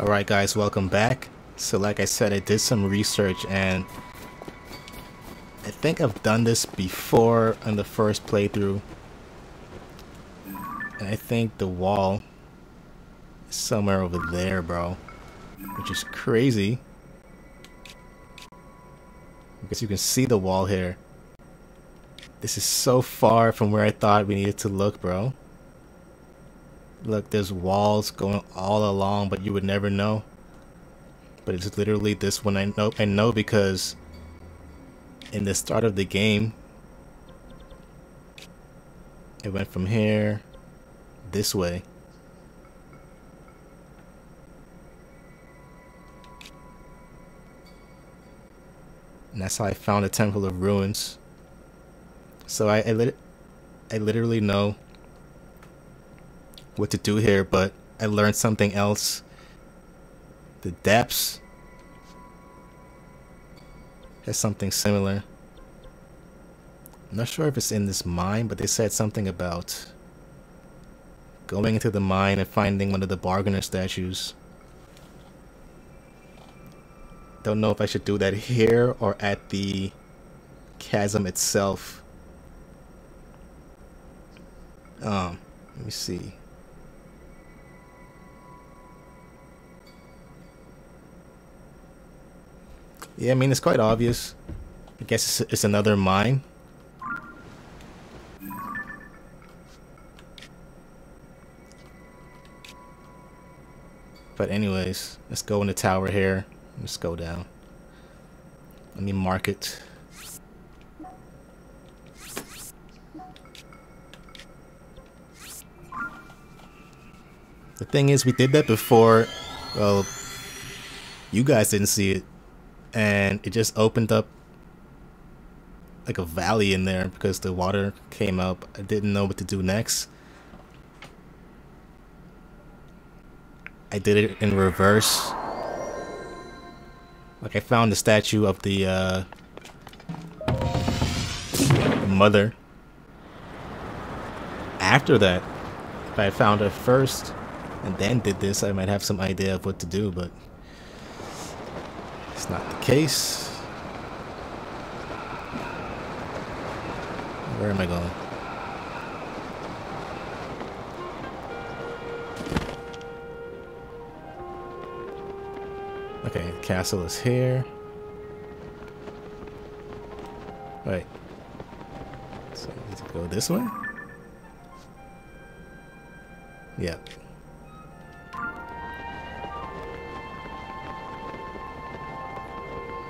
Alright guys, welcome back. So like I said, I did some research and I think I've done this before on the first playthrough. And I think the wall is somewhere over there, bro. Which is crazy. Because you can see the wall here. This is so far from where I thought we needed to look, bro. Look, there's walls going all along, but you would never know. But it's literally this one. I know because in the start of the game, it went from here this way. And that's how I found the Temple of Ruins. So I literally know what to do here, but I learned something else. The depths has something similar. I'm not sure if it's in this mine, but they said something about going into the mine and finding one of the bargainer statues. Don't know if I should do that here or at the chasm itself. Let me see. Yeah, I mean, it's quite obvious. I guess it's another mine. But anyways, let's go in the tower here. Let's go down. Let me mark it. The thing is, we did that before. Well, you guys didn't see it, and it just opened up like a valley in there because the water came up. I didn't know what to do next. I did it in reverse. Like, I found the statue of the mother. After that, if I found her first and then did this, I might have some idea of what to do, but it's not the case. Where am I going? Okay, the castle is here. Wait. So let's go this way? Yep.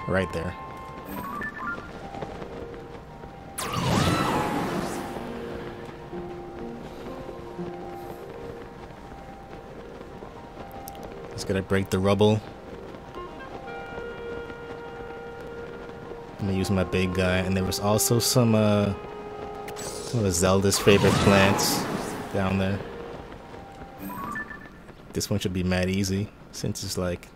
Right there. Just gotta break the rubble. I'm gonna use my big guy, and there was also some of Zelda's favorite plants down there. This one should be mad easy since it's like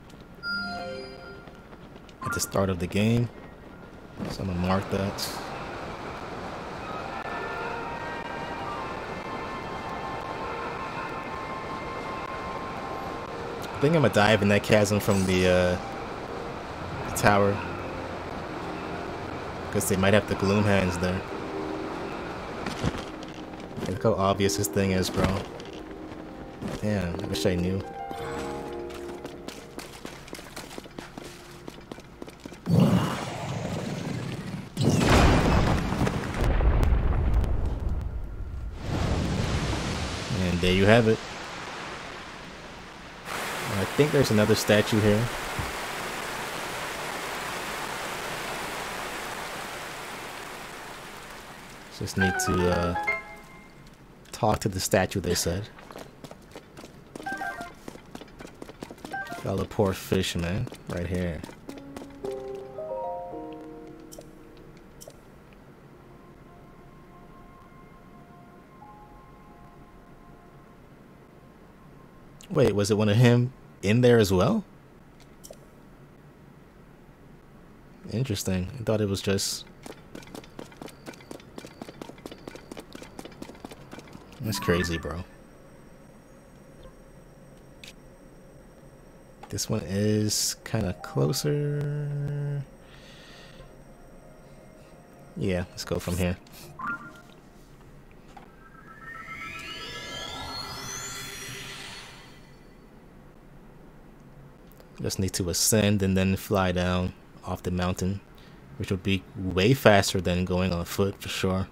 the start of the game, so I'm gonna mark that. I think I'm gonna dive in that chasm from the tower because they might have the gloom hands there. And look how obvious this thing is, bro. Damn, I wish I knew. There you have it. I think there's another statue here. Just need to talk to the statue, they said. Fellow poor fish, man. Right here. Wait, was it one of him in there as well? Interesting. I thought it was just... That's crazy, bro. This one is kind of closer. Yeah, let's go from here. Just need to ascend and then fly down off the mountain, which would be way faster than going on foot for sure.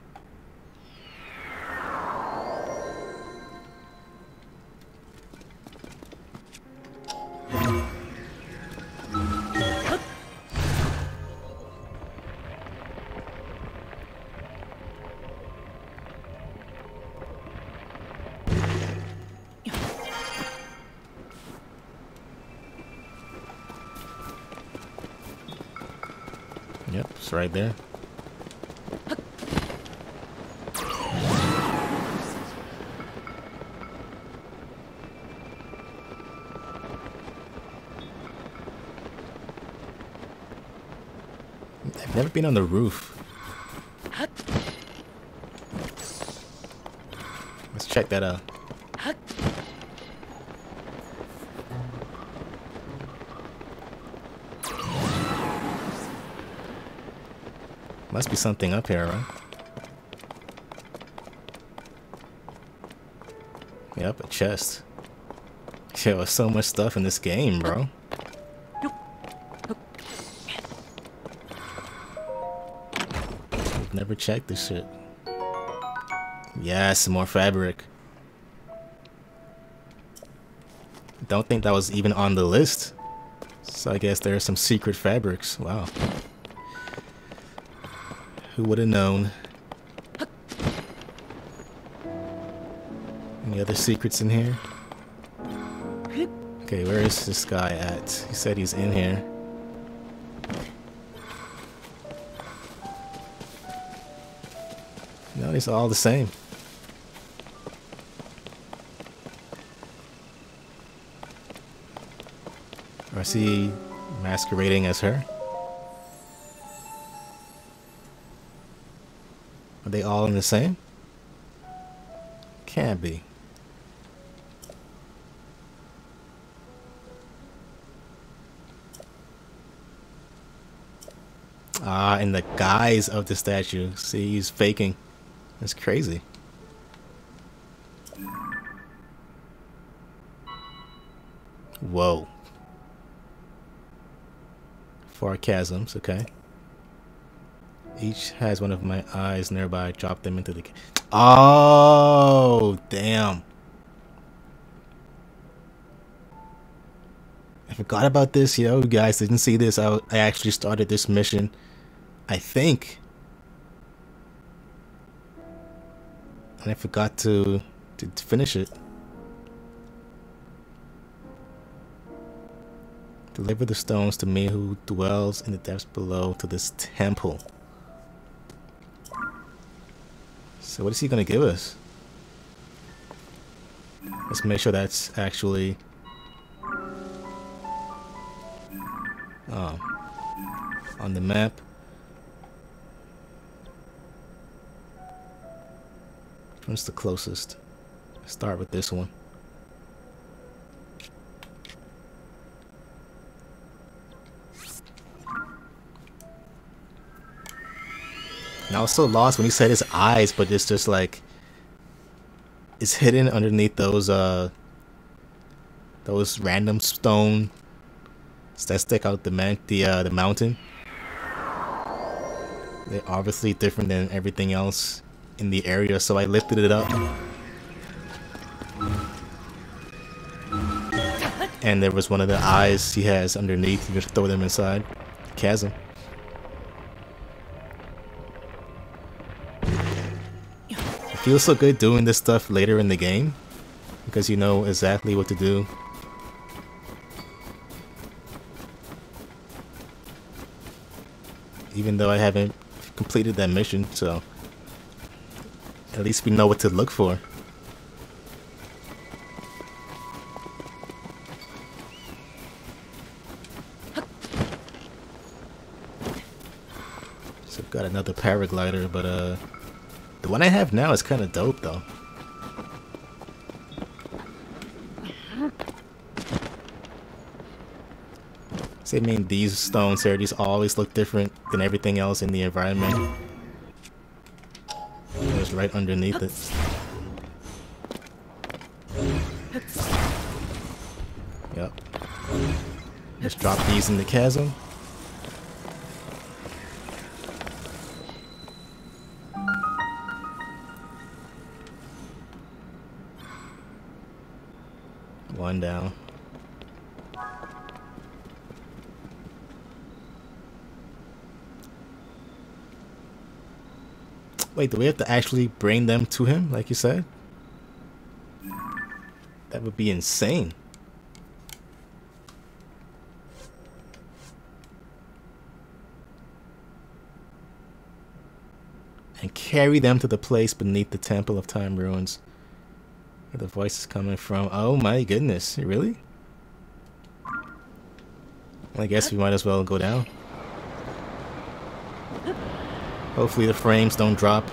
Yep, it's right there. I've never been on the roof. Let's check that out. Must be something up here, right? Yep, a chest. There was so much stuff in this game, bro. I've never checked this shit. Yeah, some more fabric. Don't think that was even on the list. So I guess there are some secret fabrics. Wow. Who would have known? Any other secrets in here? Okay, where is this guy at? He said he's in here. No, he's all the same. Or is he masquerading as her? Are they all in the same? Can't be. Ah, in the guise of the statue. See, he's faking. That's crazy. Whoa. Four chasms, okay. Each has one of my eyes nearby. Drop them into the... Oh, damn. I forgot about this. Yo, you guys didn't see this. I actually started this mission, I think. And I forgot to finish it. Deliver the stones to me who dwells in the depths below to this temple. So what is he gonna give us? Let's make sure that's actually... on the map. What's the closest? Let's start with this one. And I was so lost when he said his eyes, but it's just like it's hidden underneath those random stones that stick out the mountain. They're obviously different than everything else in the area, so I lifted it up, and there was one of the eyes he has underneath. You just throw them inside the chasm. Feels so good doing this stuff later in the game because you know exactly what to do. Even though I haven't completed that mission, so at least we know what to look for. So I've got another paraglider, but the one I have now is kind of dope, though. I mean, these stones here, these always look different than everything else in the environment. It's right underneath it. Yep. Let's drop these in the chasm. One down. Wait, do we have to actually bring them to him, like you said? That would be insane. And carry them to the place beneath the Temple of Time Ruins. Where the voice is coming from. Oh my goodness, really? I guess we might as well go down. Hopefully the frames don't drop.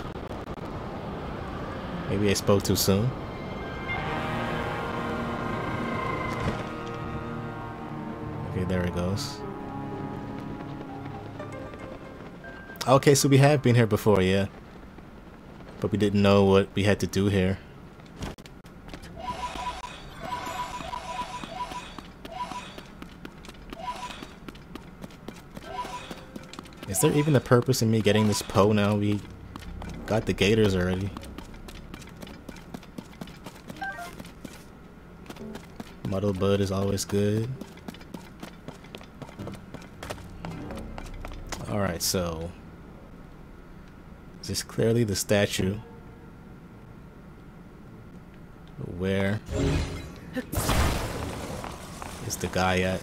Maybe I spoke too soon. Okay, there it goes. Okay, so we have been here before, yeah. But we didn't know what we had to do here. Is there even a purpose in me getting this Poe now? We got the gators already. Muddle Bud is always good. Alright, so this is clearly the statue. Where is the guy at?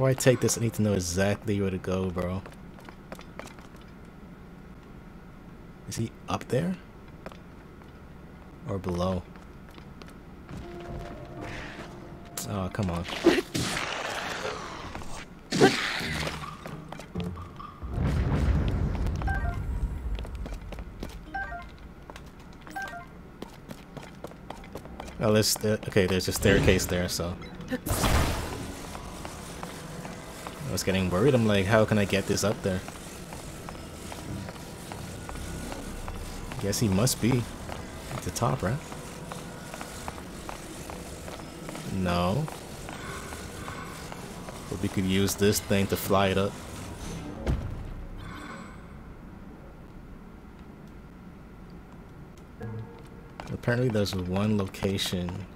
Before I take this, I need to know exactly where to go, bro. Is he up there? Or below? Oh, come on. Oh, okay, there's a staircase there, so... I was getting worried. I'm like, how can I get this up there? Guess he must be at the top, right? No. But we could use this thing to fly it up. Apparently there's one location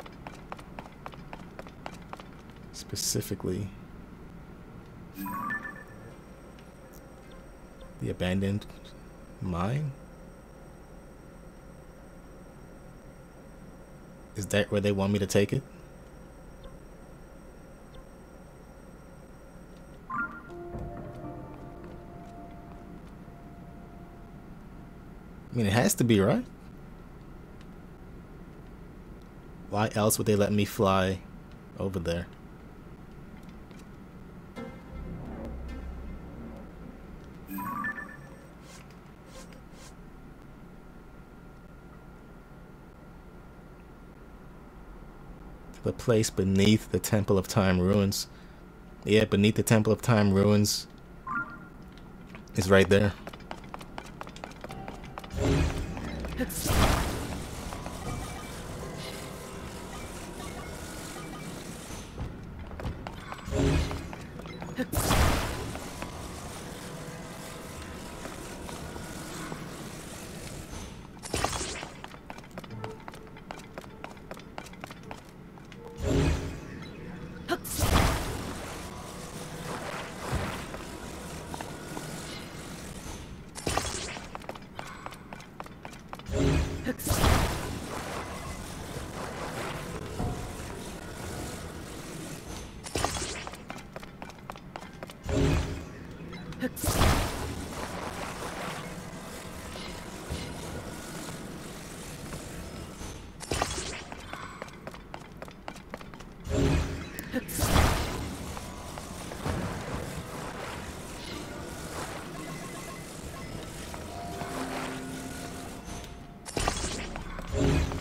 specifically. The abandoned mine? Is that where they want me to take it? I mean, it has to be, right? Why else would they let me fly over there? The place beneath the Temple of Time Ruins. Yeah, beneath the Temple of Time Ruins is right there.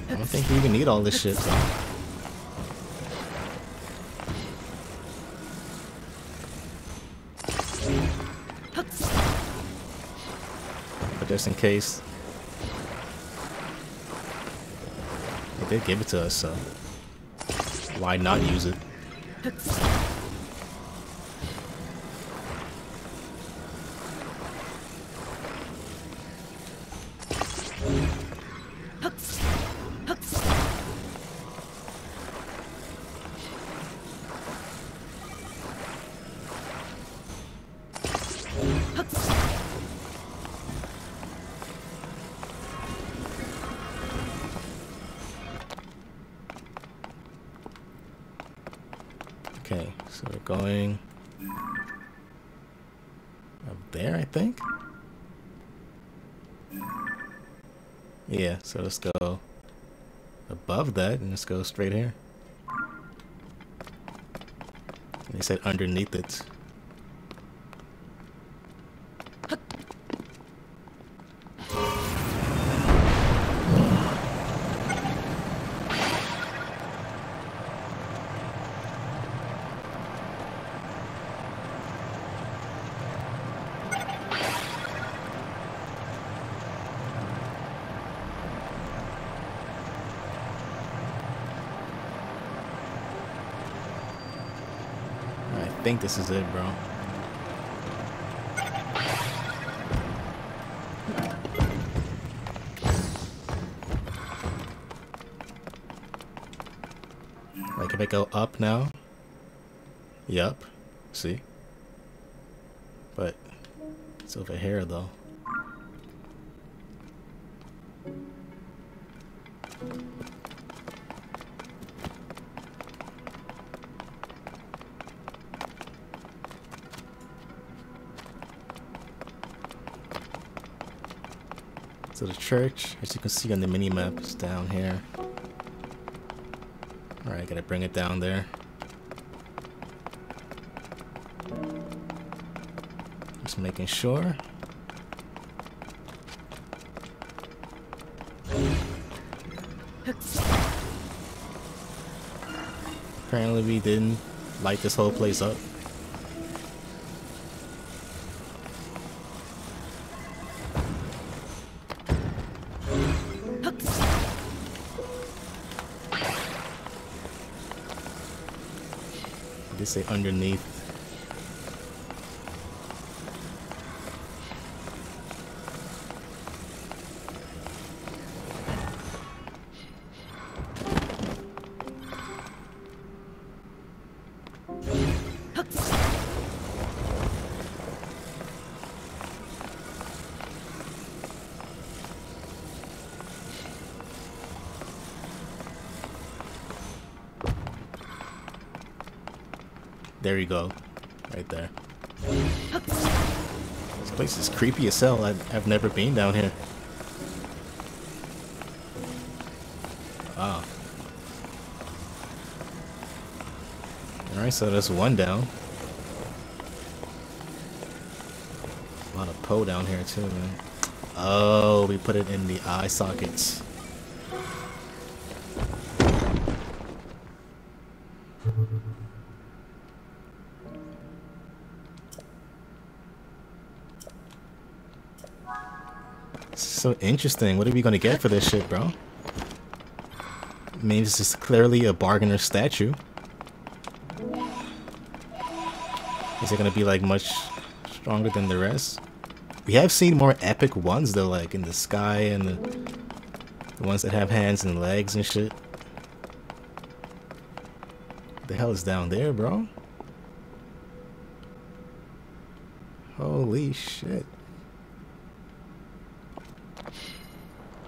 I don't think we even need all this shit, so. but just in case. But they give it to us, so why not use it? So let's go above that and let's go straight here. They said underneath it. I think this is it, bro. Like if I go up now, yup, see? But it's over here though. So the church, as you can see on the mini-map, is down here. Alright, gotta bring it down there. Just making sure. Apparently we didn't light this whole place up. Say underneath. There you go, right there. This place is creepy as hell. I've never been down here. Wow. Alright, so that's one down. A lot of Poe down here too, man. Oh, we put it in the eye sockets. So interesting. What are we gonna get for this shit, bro? I mean, this is clearly a bargainer statue. Is it gonna be like much stronger than the rest? We have seen more epic ones though, like in the sky and the ones that have hands and legs and shit. What the hell is down there, bro? Holy shit.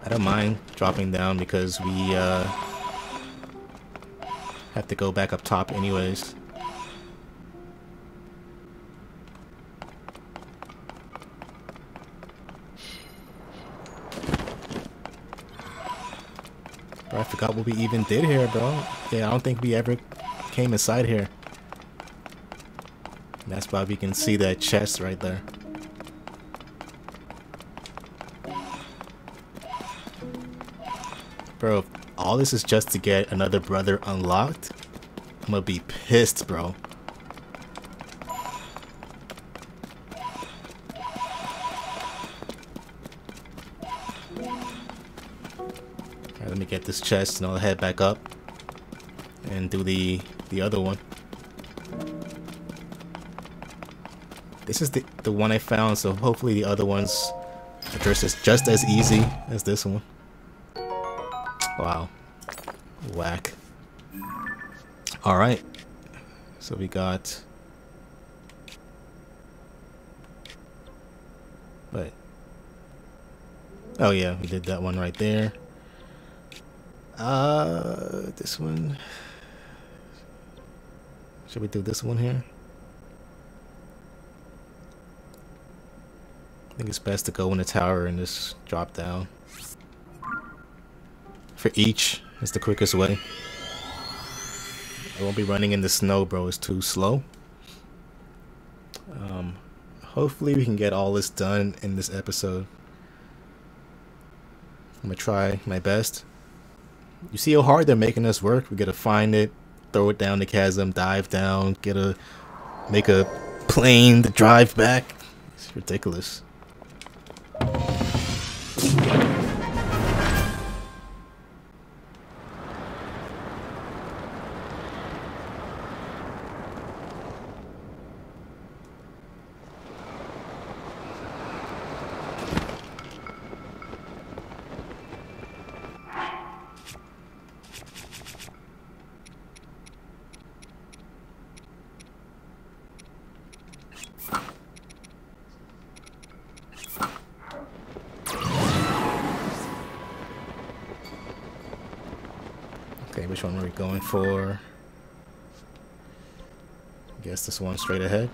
I don't mind dropping down because we have to go back up top anyways. Bro, I forgot what we even did here, bro. Yeah, I don't think we ever came inside here. And that's why we can see that chest right there. Bro, if all this is just to get another brother unlocked, I'm gonna be pissed, bro. Alright, let me get this chest and I'll head back up and do the other one. This is the one I found, so hopefully the other ones address is just as easy as this one. Wow. Whack. Alright. So we got... Wait. Oh yeah, we did that one right there. This one... Should we do this one here? I think it's best to go in the tower and just drop down. For each, it's the quickest way. I won't be running in the snow, bro. It's too slow. Hopefully we can get all this done in this episode. I'm gonna try my best. You see how hard they're making us work? We gotta find it, throw it down the chasm, dive down, make a plane to drive back. It's ridiculous. Going for, I guess, this one straight ahead.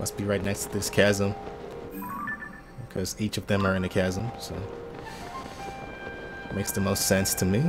Must be right next to this chasm. Because each of them are in a chasm, so it makes the most sense to me.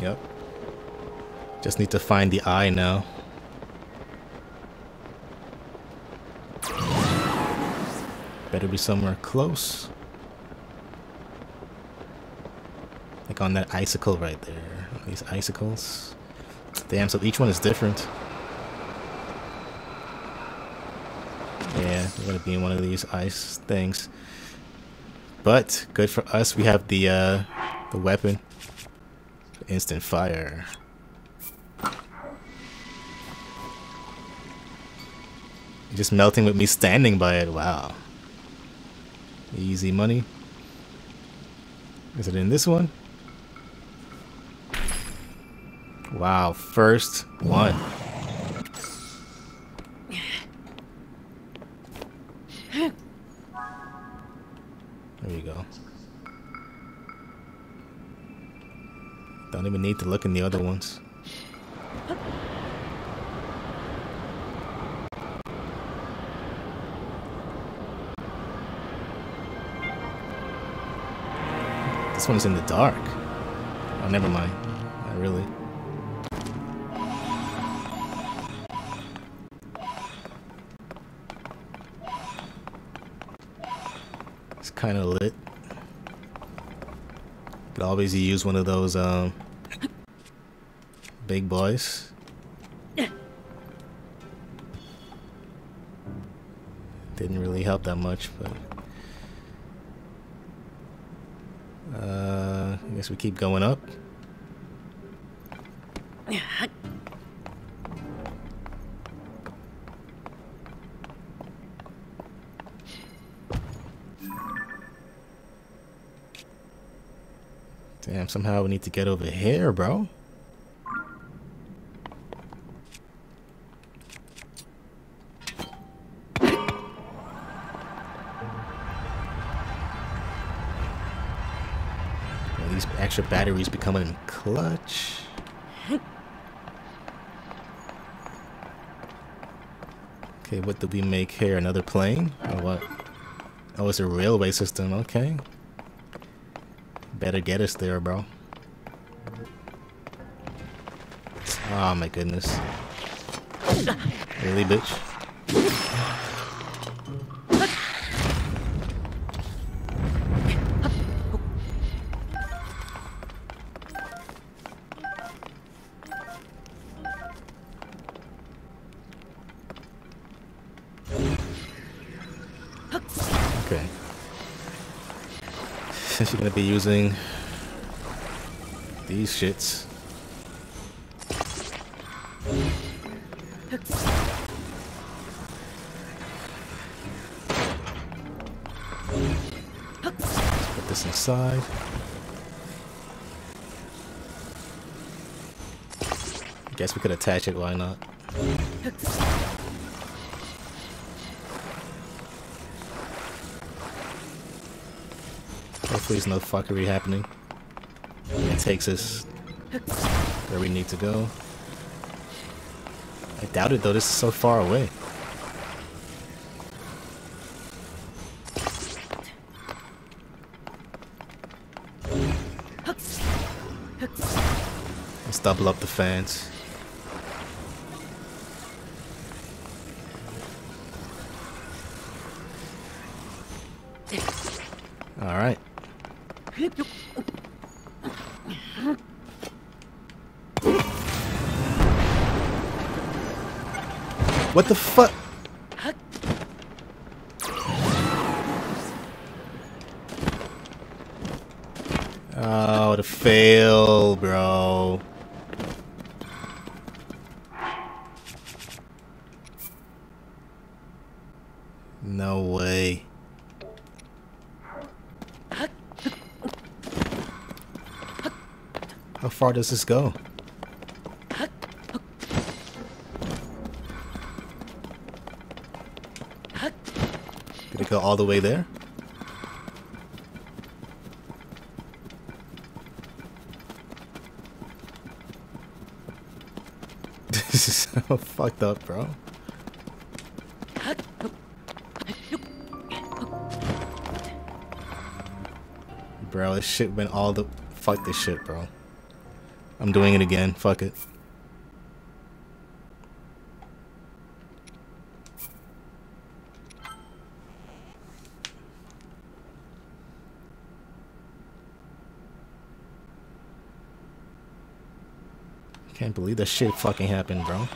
Yep. Just need to find the eye now. Better be somewhere close. Like on that icicle right there. These icicles. Damn, so each one is different. Yeah, we're gonna be in one of these ice things. But good for us, we have the weapon. Instant fire. You're just melting with me standing by it. Wow. Easy money. Is it in this one? Wow, first one. There you go. Don't even need to look in the other ones. This one's in the dark. Oh, never mind. Not really. It's kind of lit. Could always use one of those big boys. Didn't really help that much, but I guess we keep going up. Damn, somehow we need to get over here, bro. these extra batteries be coming in clutch. Okay, what do we make here? Another plane? Or what? Oh, it's a railway system. Okay. Better get us there, bro. Oh my goodness. Really, bitch? Okay. Since you're gonna be using these shits. Side. Guess we could attach it, why not? Hopefully there's no fuckery happening. It takes us where we need to go. I doubt it though, this is so far away. Double up the fans. All right. What the fuck? Oh, the fail, bro. No way. How far does this go? Did it go all the way there? This is so fucked up, bro. Bro, this shit went all the... Fuck this shit, bro. I'm doing it again. Fuck it. Can't believe that shit fucking happened, bro.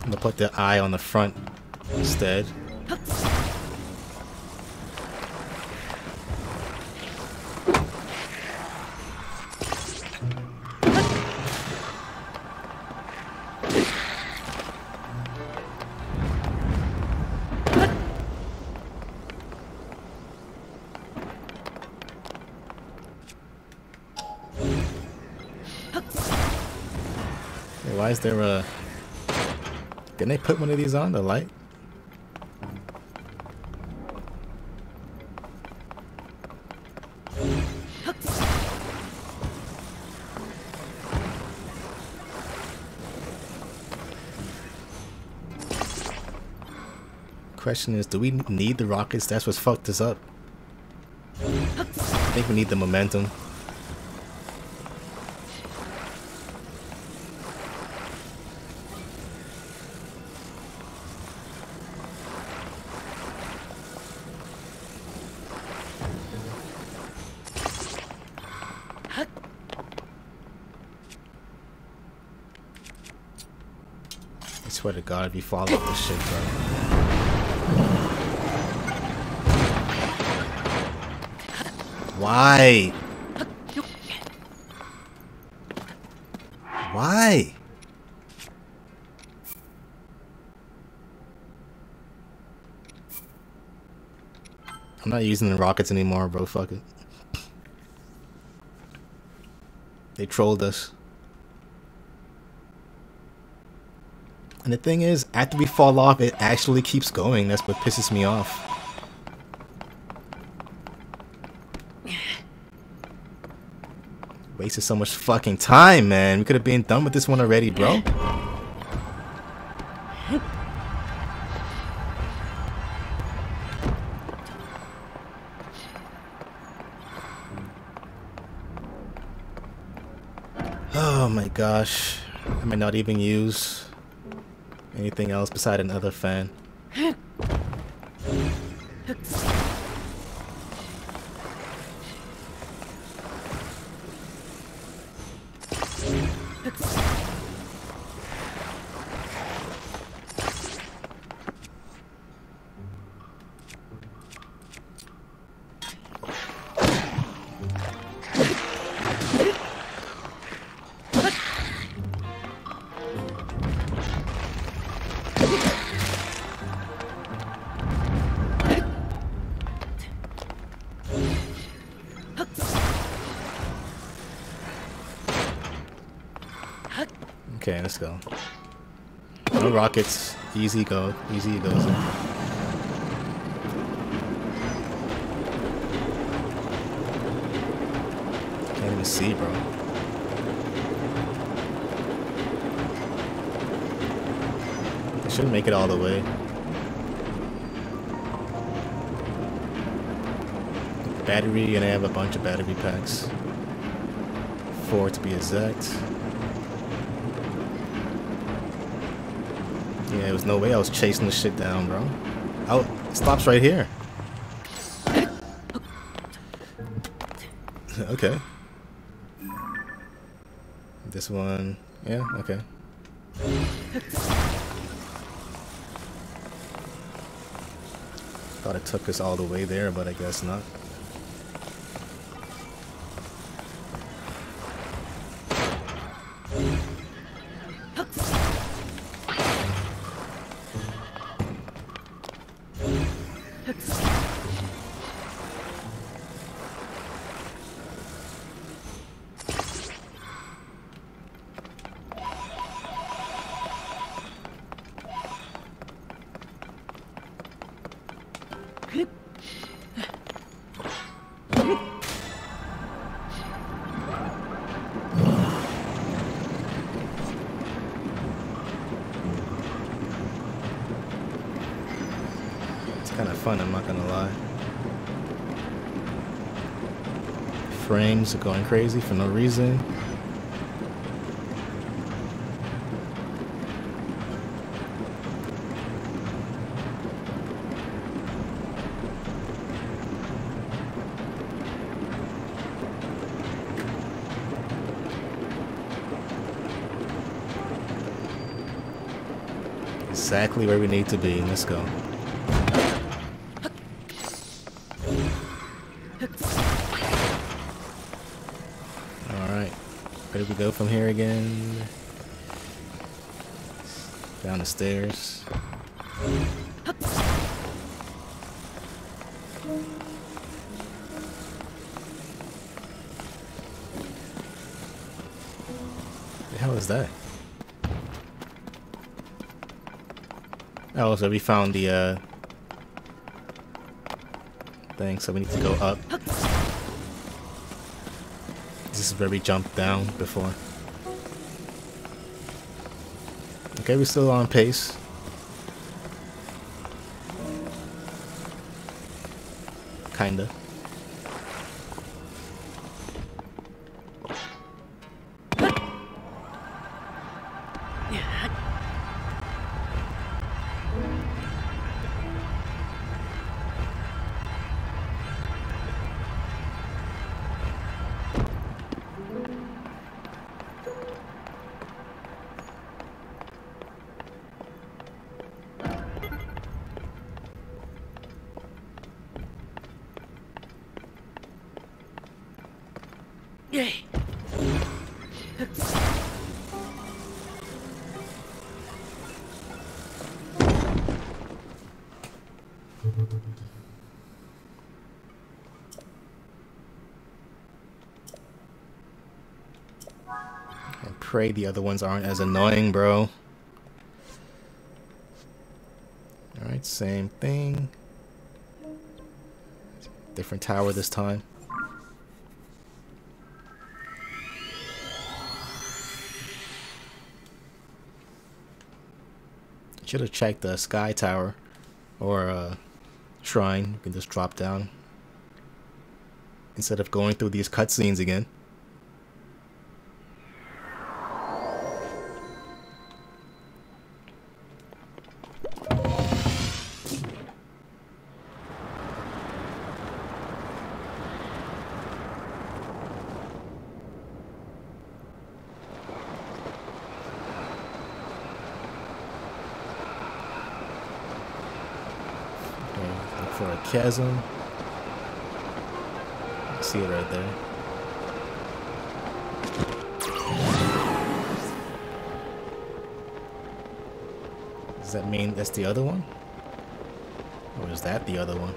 I'm gonna put the eye on the front instead. Hey, why is there a... Can they put one of these on the light? Question is, do we need the rockets? That's what's fucked us up. I think we need the momentum. I swear to God, if you follow up this shit, bro. Why? way. I'm not using the rockets anymore, bro. Fuck it. They trolled us. And the thing is, after we fall off, it actually keeps going. That's what pisses me off. Wasted so much fucking time, man. We could have been done with this one already, bro. Oh my gosh. I might not even use anything else beside another fan. Okay, let's go. No rockets. Easy go. Easy goes in. Can't even see, bro. I should make it all the way. Battery, and I have a bunch of battery packs. 4 to be exact. Yeah, there was no way I was chasing this shit down, bro. It stops right here. Okay. This one. Yeah, okay. Thought it took us all the way there, but I guess not. Kind of fun, I'm not gonna lie. Frames are going crazy for no reason. Exactly where we need to be. Let's go. We go from here again, down the stairs. The hell is that? Oh, so we found the thing, so we need to go up. This is where we jumped down before. Okay, we're still on pace. Kinda. pray the other ones aren't as annoying, bro. Alright, same thing. Different tower this time. Should have checked the sky tower or shrine. You can just drop down instead of going through these cutscenes again. Chasm. I see it right there. Does that mean that's the other one? Or is that the other one?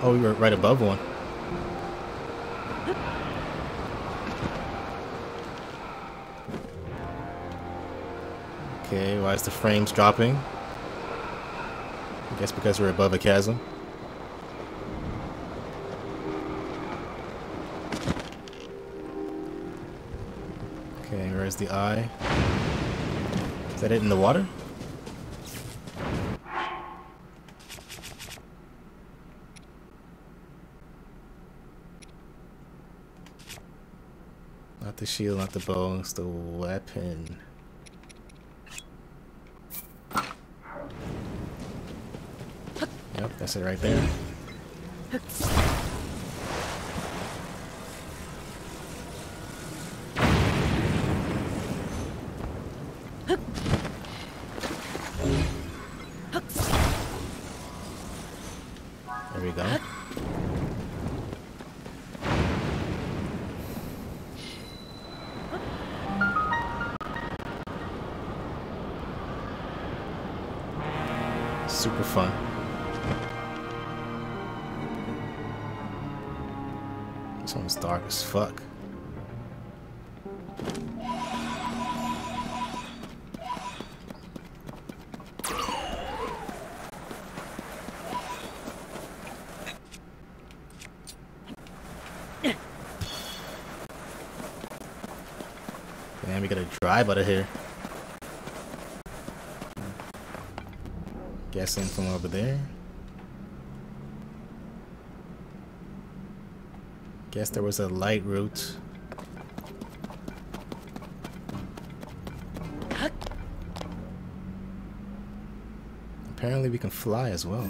Oh, we were right above one. Okay, why is the frames dropping? I guess because we're above a chasm. Okay, where's the eye? Is that it in the water? The shield, not the bow, it's the weapon. Yep, that's it right there. There we go. Super fun. This one's dark as fuck. Man, we gotta drive out of here. Guessing from over there. Guess there was a light route. Apparently we can fly as well.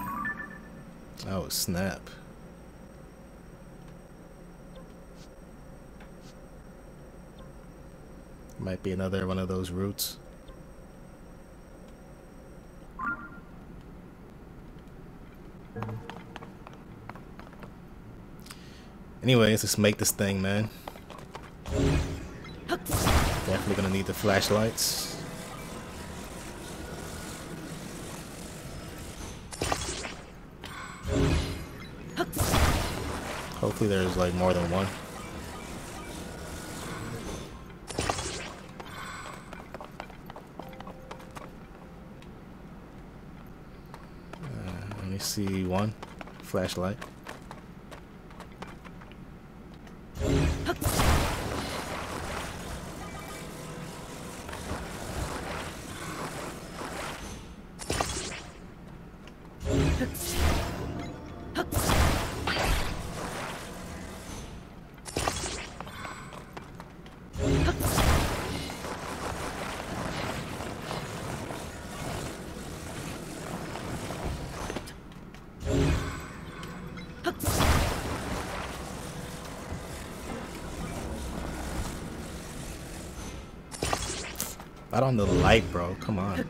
Oh snap. Might be another one of those routes. Anyways, let's make this thing, man. Definitely gonna need the flashlights. Hopefully there's like more than one. Let me see one flashlight. Out on the light, bro. Come on.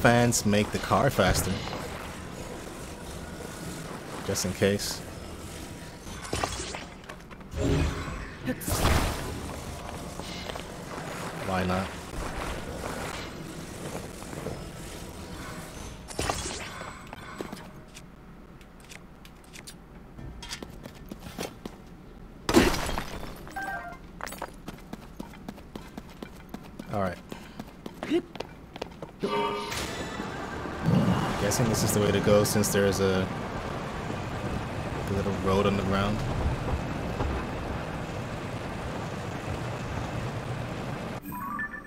Fans make the car faster, just in case. Why not? I think this is the way to go since there is a little road on the ground.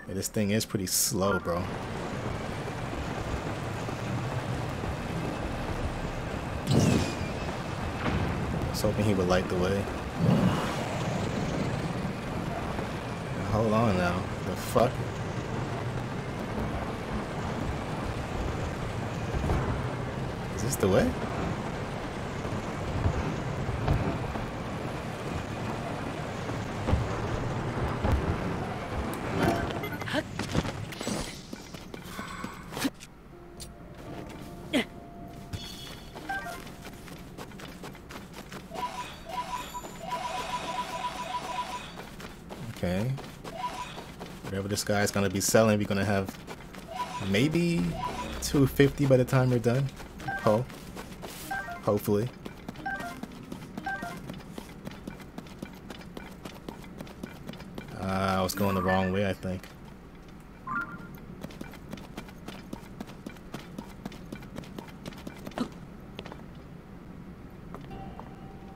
Yeah, this thing is pretty slow, bro. I was hoping he would light the way. Hold on now. The fuck? The way? Okay. Whatever this guy's gonna be selling, we're gonna have maybe 250 by the time we're done. Hopefully. I was going the wrong way, I think.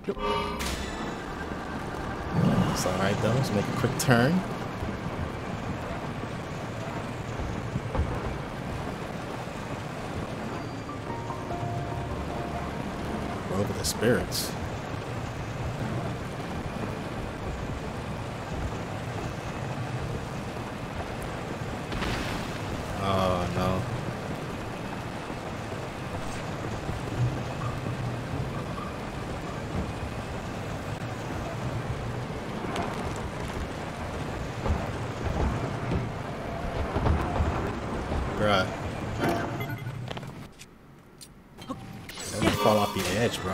It's alright though, let's make a quick turn. Spirits. Oh no. Bruh. Fall off the edge, bro.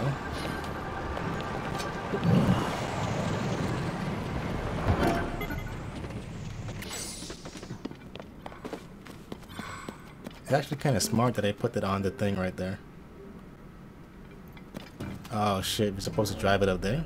It's actually kind of smart that I put that on the thing right there. Oh shit, we're supposed to drive it up there?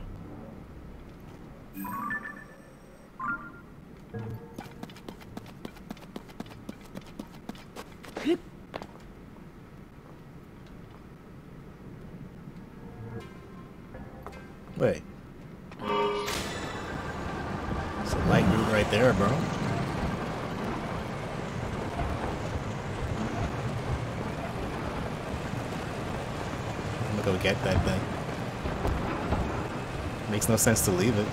Go get that thing. Makes no sense to leave it.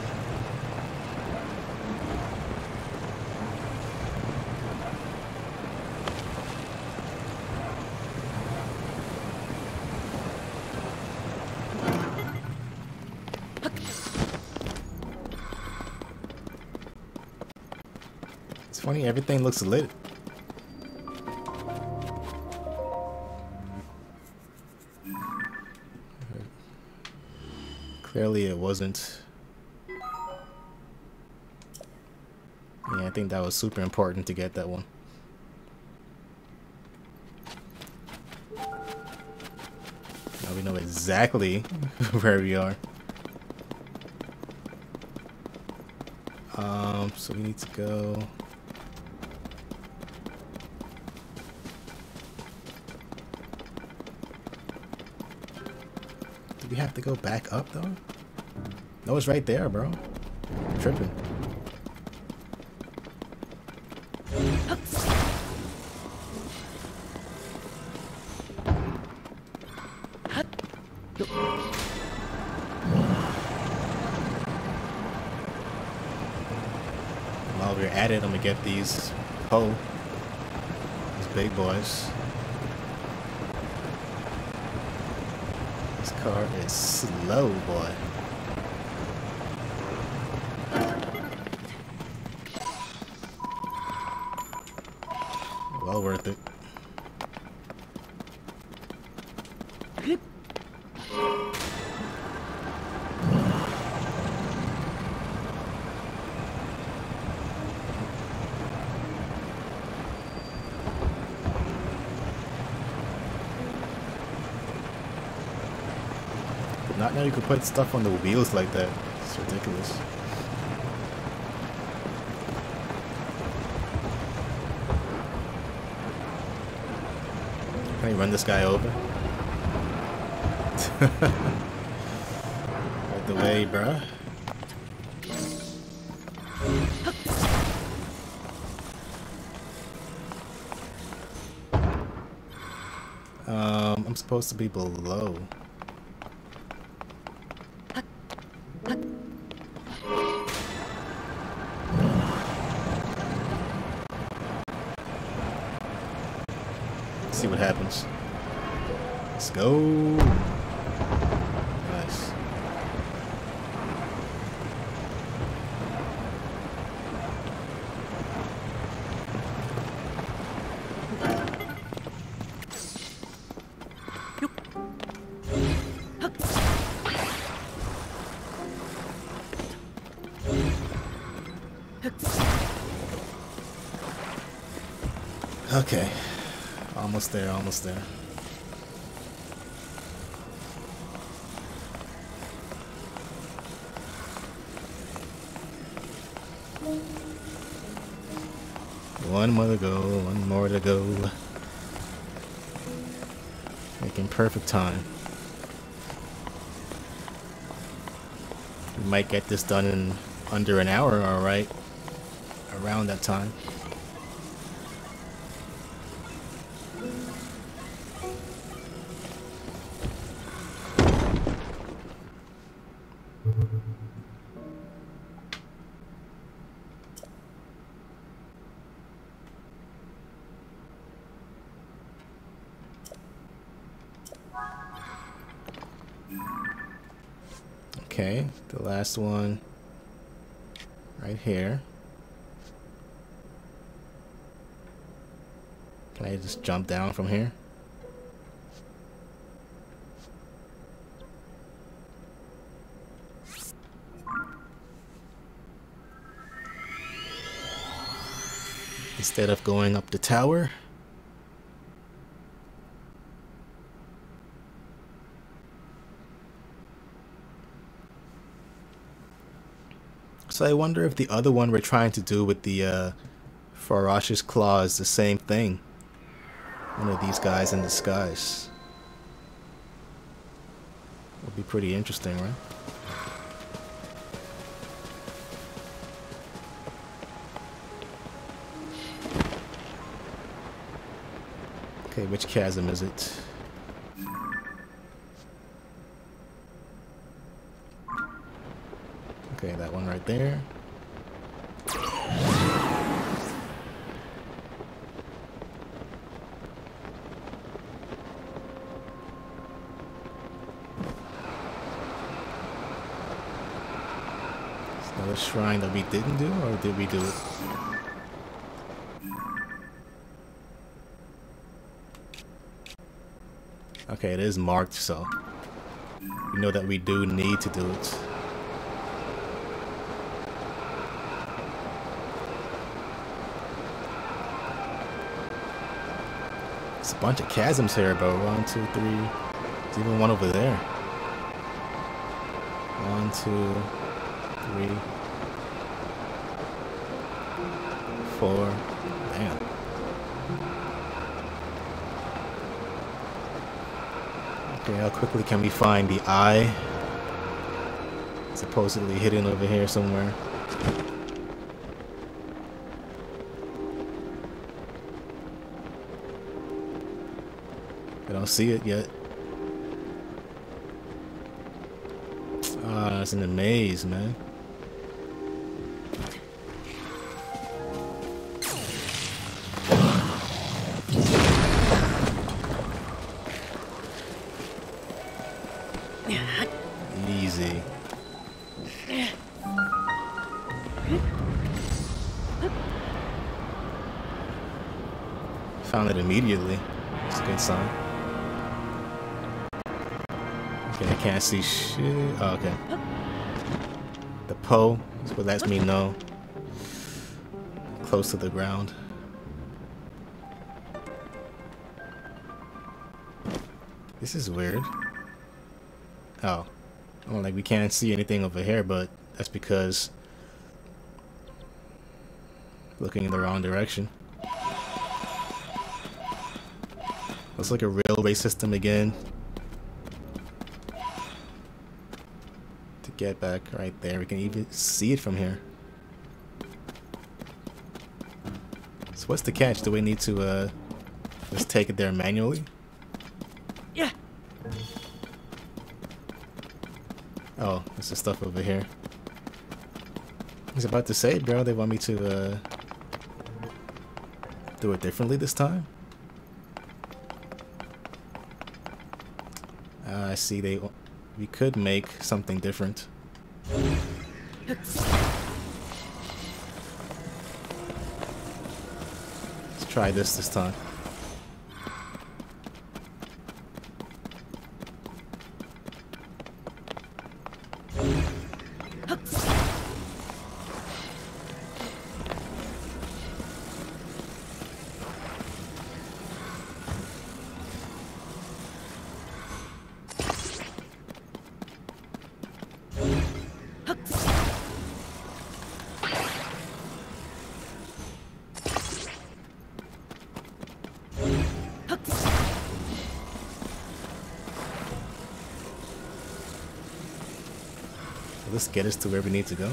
It's funny, everything looks lit. Clearly it wasn't. Yeah, I think that was super important to get that one. Now we know exactly where we are. So we need to go... We have to go back up though? No, it's right there, bro. I'm tripping. while we're at it, I'm gonna get these these big boys. This car is slow, boy. Well worth it. Not now you can put stuff on the wheels like that. It's ridiculous. Can I run this guy over? Out the way, bruh. I'm supposed to be below. See what happens. Let's go. Nice. Okay. Almost there, almost there. One more to go, one more to go. Making perfect time. We might get this done in under an hour, alright? Around that time. Okay, the last one right here. Can I just jump down from here? Instead of going up the tower. So I wonder if the other one we're trying to do with the Farosh's Claw is the same thing. One of these guys in disguise. Would be pretty interesting, right? Okay, which chasm is it? Okay, that one right there. It's another shrine that we didn't do, or did we do it? Okay, it is marked, so we know that we do need to do it. There's a bunch of chasms here, bro. 1, 2, 3. There's even one over there. 1, 2, 3, 4. Damn. Okay, how quickly can we find the eye? Supposedly hidden over here somewhere. I don't see it yet. Ah, it's in the maze, man. Found it immediately. It's a good sign. Okay, I can't see shit. Oh, okay. The pole is what lets me know. Close to the ground. This is weird. Oh. Well, like we can't see anything over here, but that's because looking in the wrong direction. Looks like a railway system again. To get back right there. We can even see it from here. So what's the catch? Do we need to just take it there manually? Yeah. Oh, there's the stuff over here. I was about to say, bro, they want me to do it differently this time. I see we could make something different. Let's try this time. Let's get us to where we need to go.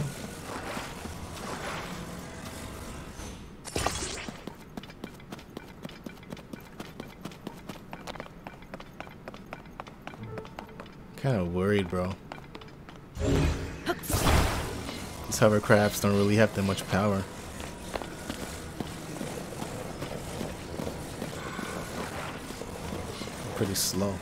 Kind of worried, bro. These hovercrafts don't really have that much power. Pretty slow.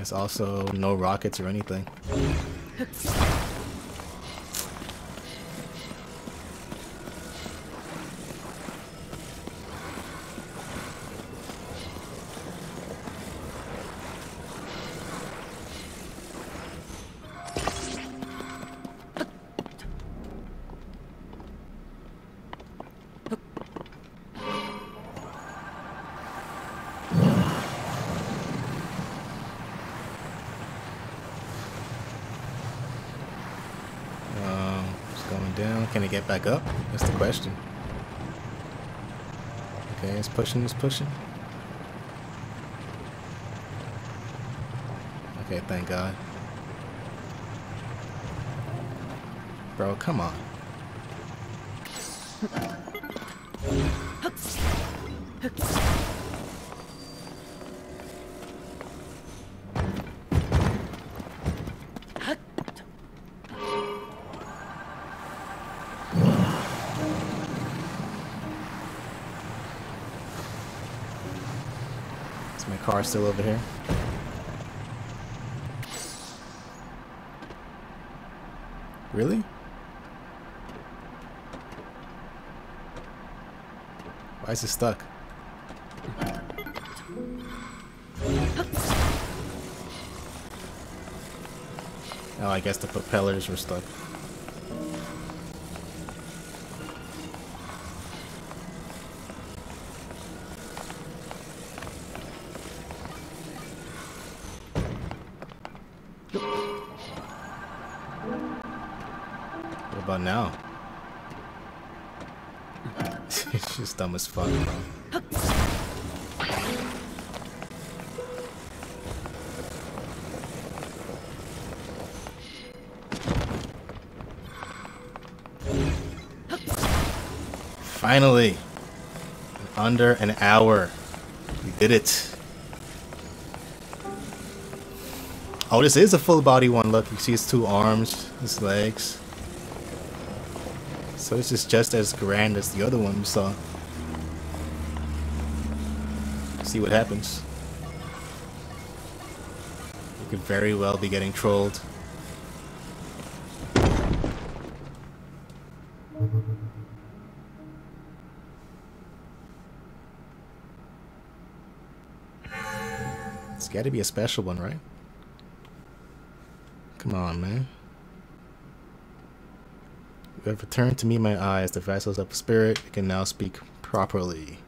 There's also no rockets or anything. Can it get back up? That's the question. Okay, it's pushing, it's pushing. Okay, thank God. Bro, come on. Car still over here. Really? Why is it stuck? Oh, I guess the propellers were stuck. Now it's just dumb as fuck, bro. Finally, in under an hour, we did it. Oh, this is a full body one. Look, you see his two arms, his legs. So this is just as grand as the other one we saw. See what happens. We could very well be getting trolled gotta be a special one, right? Come on, man. You have returned to me my eyes, the vessels of the spirit. You can now speak properly.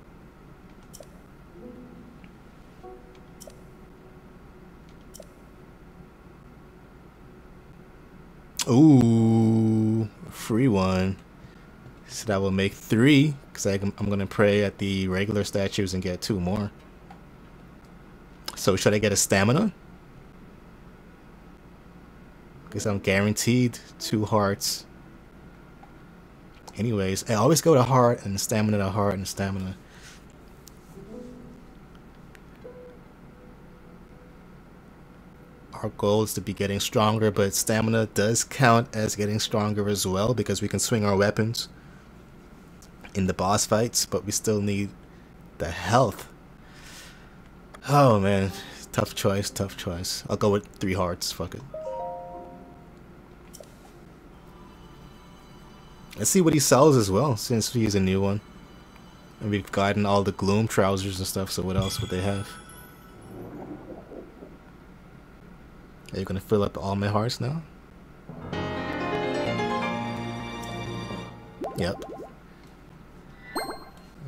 Ooh, free one. So that will make three, because I'm going to pray at the regular statues and get two more. So should I get a stamina? Because I'm guaranteed two hearts. Anyways, I always go to heart and stamina. Our goal is to be getting stronger, but stamina does count as getting stronger as well, because we can swing our weapons in the boss fights, but we still need the health. Oh man, tough choice, tough choice. I'll go with three hearts, fuck it. Let's see what he sells as well, since he's a new one. And we've gotten all the gloom trousers and stuff, so what else would they have? Are you gonna fill up all my hearts now? Yep.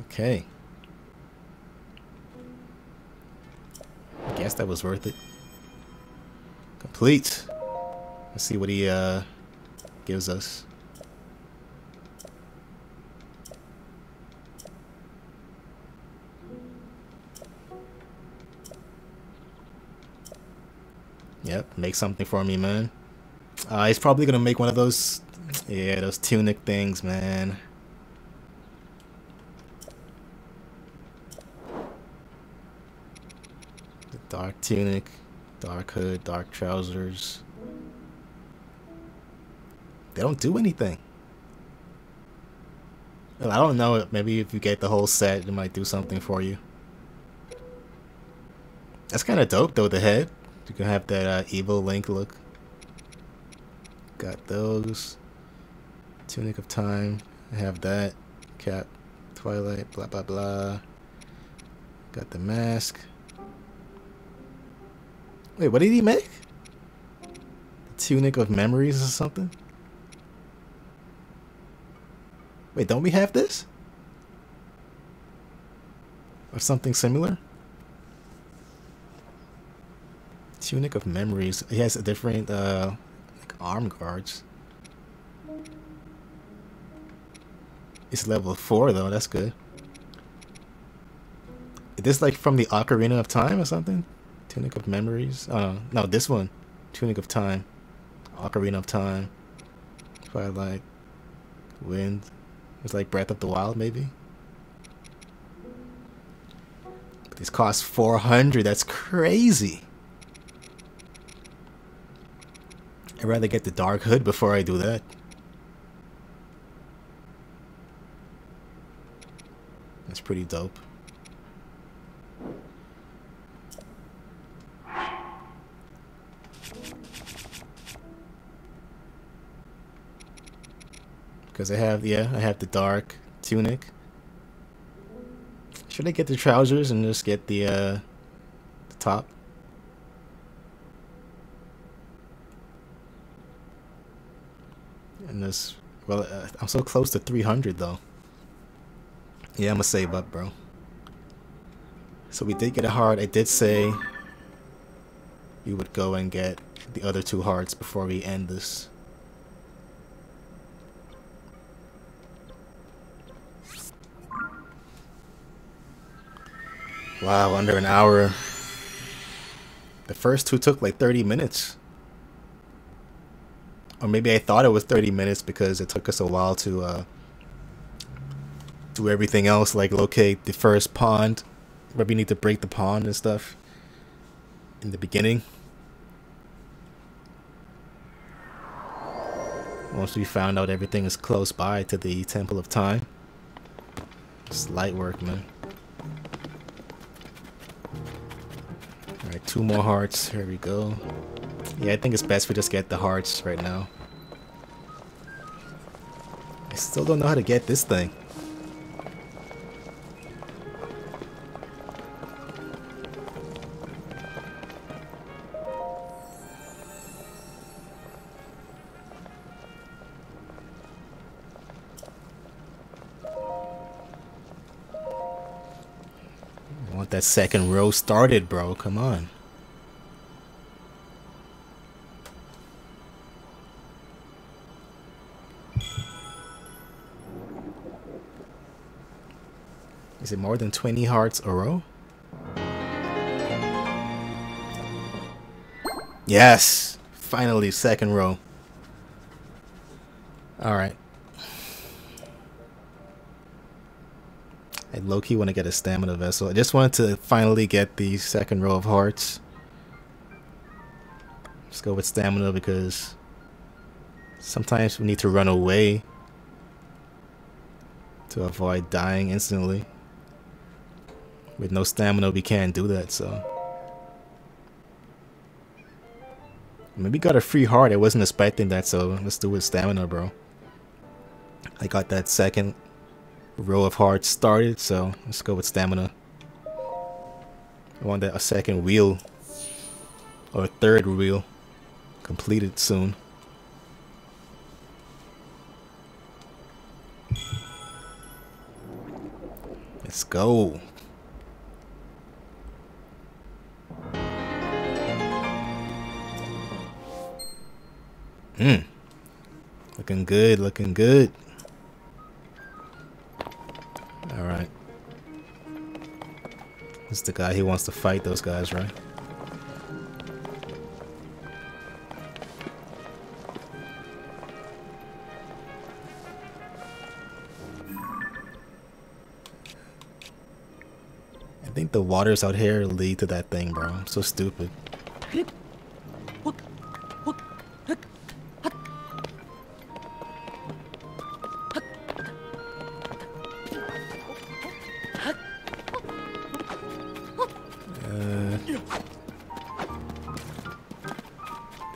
Okay. I guess that was worth it. Complete. Let's see what he gives us. Yep, make something for me, man. He's probably gonna make one of those, yeah, those tunic things, man. The dark tunic, dark hood, dark trousers. They don't do anything. Well, I don't know, maybe if you get the whole set, it might do something for you. That's kind of dope, though, the head. You can have that evil Link look. Got those. Tunic of Time. I have that. Cap. Twilight. Blah, blah, blah. Got the mask. Wait, what did he make? The Tunic of Memories or something? Wait, don't we have this? Or something similar? Tunic of Memories. He has a different like arm guards. It's level 4 though, that's good. Is this like from the Ocarina of Time or something? Tunic of Memories? No, this one. Tunic of Time. Ocarina of Time. Twilight. Wind. It's like Breath of the Wild maybe? But this costs 400, that's crazy! I'd rather get the dark hood before I do that. That's pretty dope. Because I have, yeah, I have the dark tunic. Should I get the trousers and just get the top? This, well, I'm so close to 300 though. Yeah, I'm gonna save up, bro. So we did get a heart. I did say we would go and get the other two hearts before we end this. Wow, under an hour. The first two took like 30 minutes. Or maybe I thought it was 30 minutes because it took us a while to do everything else, like locate the first pond, where we need to break the pond and stuff in the beginning. Once we found out everything is close by to the Temple of Time. It's light work, man. Alright, two more hearts. Here we go. Yeah, I think it's best we just get the hearts right now. I still don't know how to get this thing. want that second row started, bro. Come on. Is it more than 20 hearts a row? Yes! Finally, second row. Alright. I low-key want to get a stamina vessel. I just wanted to finally get the second row of hearts. Let's go with stamina because sometimes we need to run away to avoid dying instantly. With no stamina, we can't do that, so. I mean, we got a free heart. I wasn't expecting that, so let's do it with stamina, bro. I got that second row of hearts started, so let's go with stamina. I want that a second wheel or a third wheel completed soon. Let's go. Looking good, looking good. Alright. This is the guy who wants to fight those guys, right? I think the waters out here lead to that thing, bro. I'm so stupid.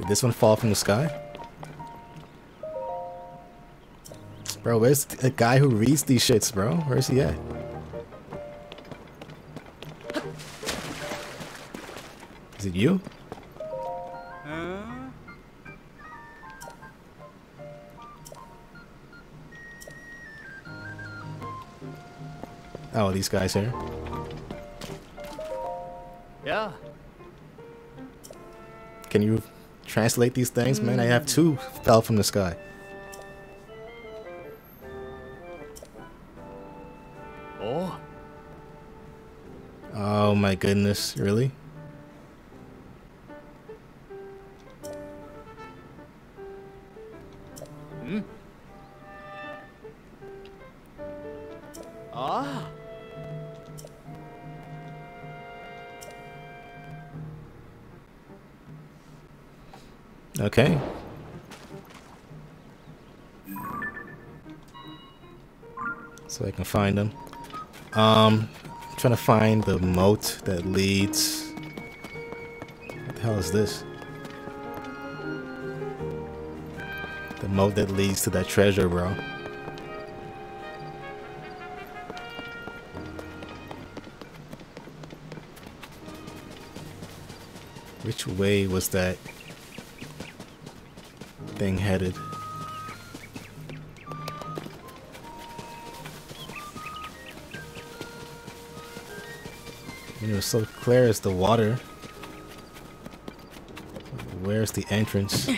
This one fall from the sky? Bro, where's the guy who reads these shits, bro? Where's he at? Is it you? Oh, these guys here. Yeah. Can you translate these things, man? I have two fell from the sky. Oh. Oh my goodness, really? Okay. So I can find them. I'm trying to find the moat that leads. What the hell is this? The moat that leads to that treasure, bro. Which way was that thing headed? It was so clear as the water. Where's the entrance?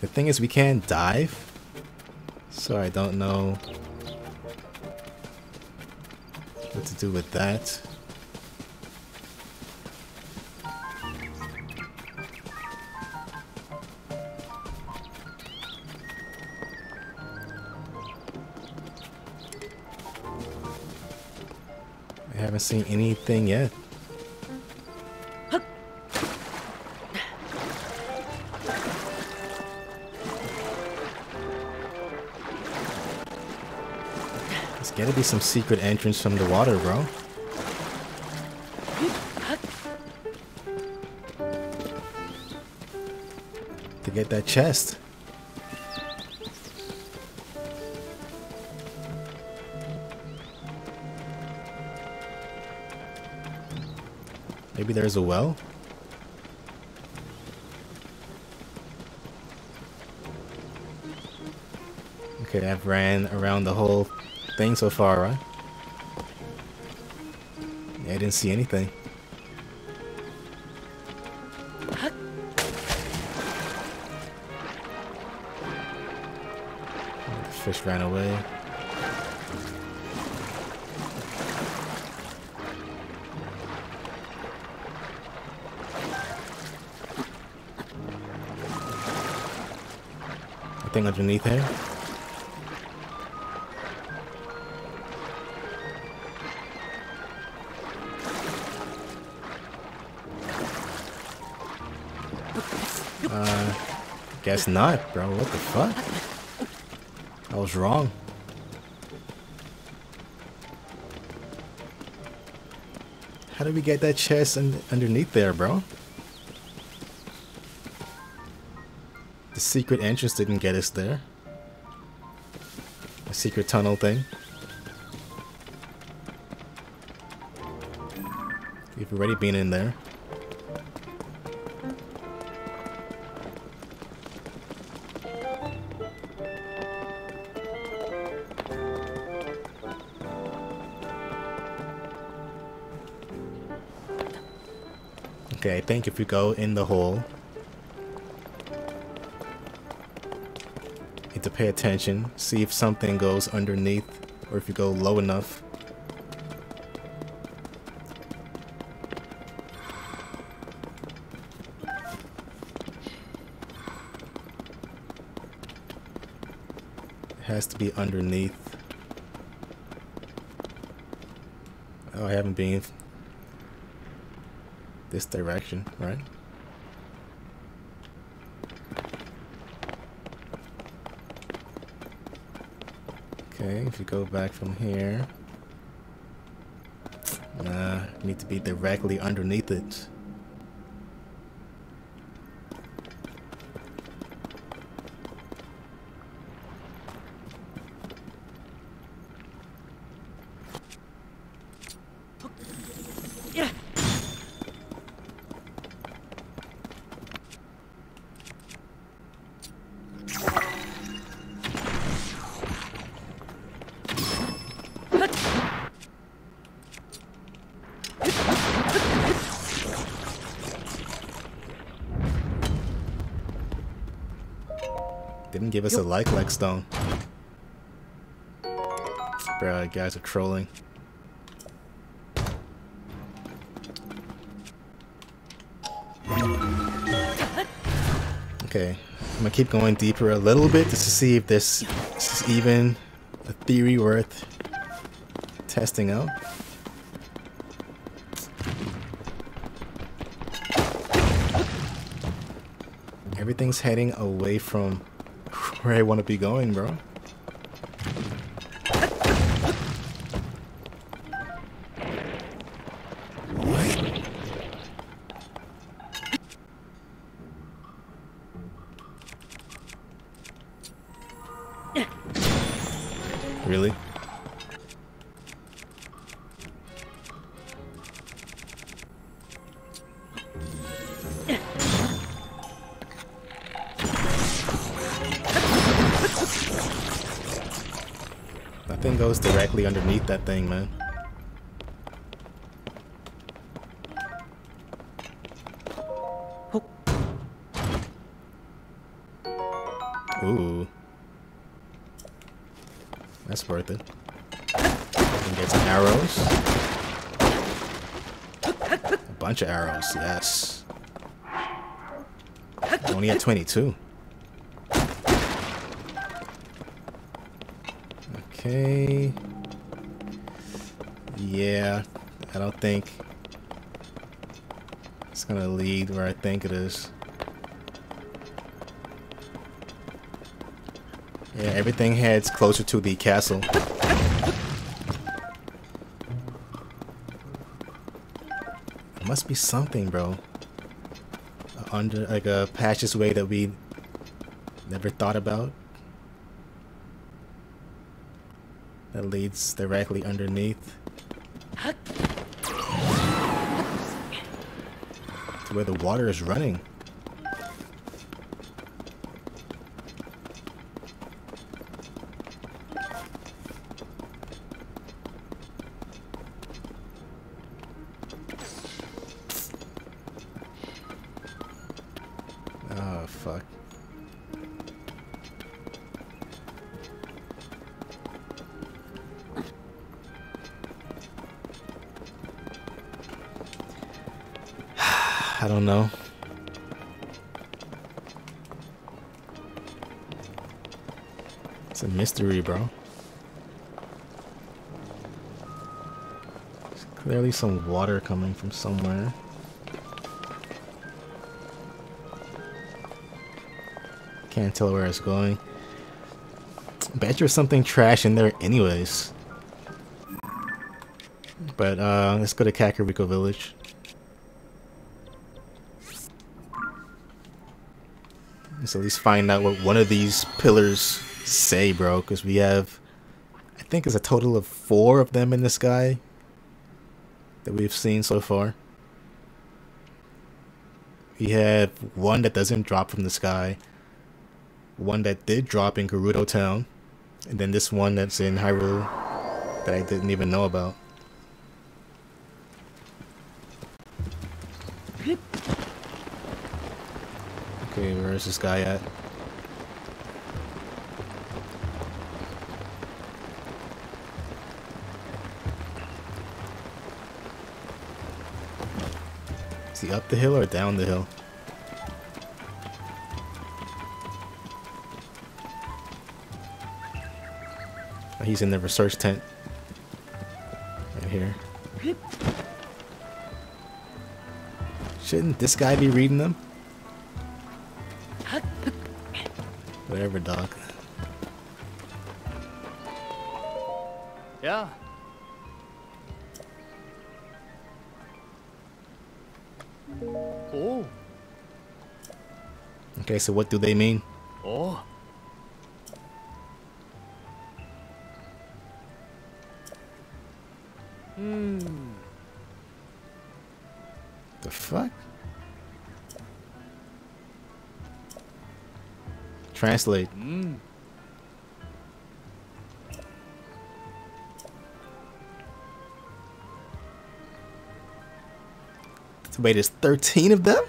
The thing is, we can't dive, so I don't know what to do with that. Seen anything yet. There's gotta be some secret entrance from the water, bro. To get that chest. Maybe there's a well? Okay, I've ran around the whole thing so far, right? Yeah, I didn't see anything. The fish ran away. Thing underneath here. Guess not, bro. What the fuck? I was wrong. How did we get that chest underneath there, bro? The secret entrance didn't get us there. The secret tunnel thing. We've already been in there. Okay, I think if you go in the hole, to pay attention, see if something goes underneath, or if you go low enough. It has to be underneath. Oh, I haven't been this direction, right? Okay, if you go back from here, you need to be directly underneath it. Give us a like stone. Bro, guys are trolling. Okay, I'm gonna keep going deeper a little bit just to see if this is even a theory worth testing out. Everything's heading away from where I want to be going, bro. Really? Goes directly underneath that thing, man. Ooh. That's worth it. And get some arrows. A bunch of arrows, yes. I only had 22. Okay. Yeah, I don't think it's gonna lead where I think it is. Yeah, everything heads closer to the castle. There must be something, bro. Under like a passage way that we never thought about. That leads directly underneath to where the water is running. fuck. I don't know. It's a mystery, bro. There's clearly some water coming from somewhere. Can't tell where it's going. Bet there's something trash in there anyways. But let's go to Kakariko Village. Let's at least find out what one of these pillars say, bro, because we have, I think it's a total of 4 of them in the sky that we've seen so far. We have one that doesn't drop from the sky, one that did drop in Gerudo Town, and then this one that's in Hyrule that I didn't even know about. Okay, where is this guy at? Is he up the hill or down the hill? Oh, he's in the research tent. Right here. Shouldn't this guy be reading them? Whatever, Doc. Yeah. Oh. Okay, so what do they mean? Oh. The fuck? Translate. Wait, there's 13 of them?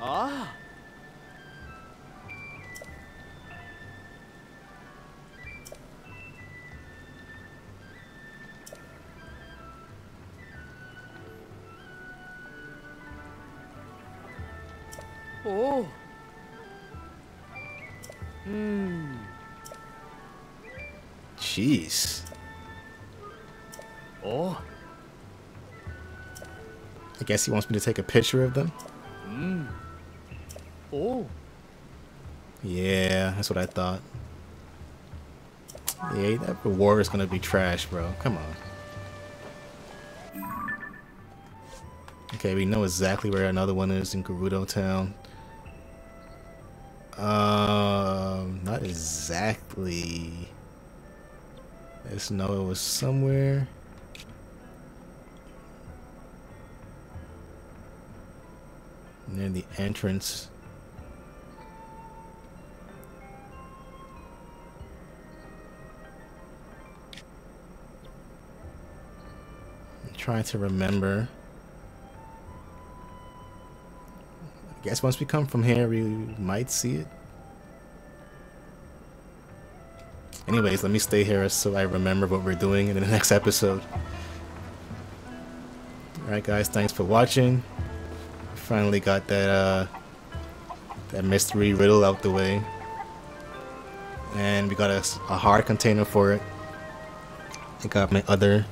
Ah. Oh. Jeez. Oh. I guess he wants me to take a picture of them. Oh. Yeah, that's what I thought. Yeah, that reward is gonna be trash, bro. Come on. Okay, we know exactly where another one is in Gerudo Town. Not exactly. I just know it was somewhere. Near the entrance. I'm trying to remember. I guess once we come from here, we might see it. Anyways, let me stay here so I remember what we're doing in the next episode. Alright guys, thanks for watching. Finally got that that mystery riddle out the way, and we got a hard container for it. I got my other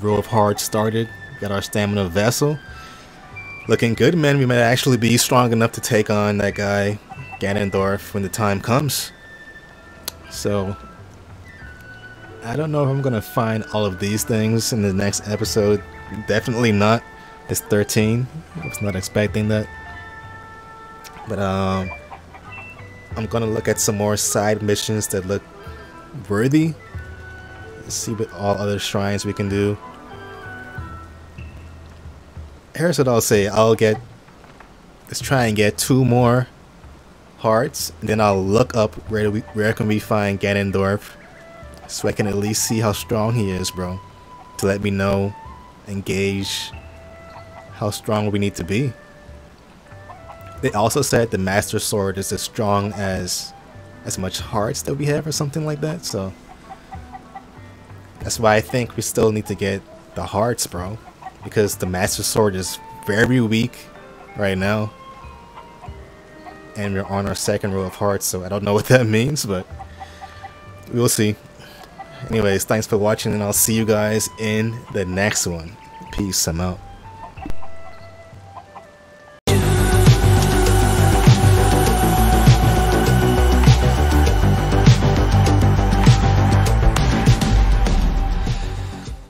row of hard started. Got our stamina vessel, looking good, man. We might actually be strong enough to take on that guy Ganondorf when the time comes. So I don't know if I'm gonna find all of these things in the next episode. Definitely not. It's 13. I was not expecting that. But I'm gonna look at some more side missions that look worthy. Let's see what all other shrines we can do. Here's what I'll say. Let's try and get 2 more hearts, and then I'll look up where can we find Ganondorf, so I can at least see how strong he is, bro. To let me know and gauge how strong we need to be. They also said the Master Sword is as strong as much hearts that we have or something like that, so that's why I think we still need to get the hearts, bro, because the Master Sword is very weak right now. And we're on our second row of hearts, so I don't know what that means, but we'll see. Anyways, thanks for watching, and I'll see you guys in the next one. Peace, I'm out.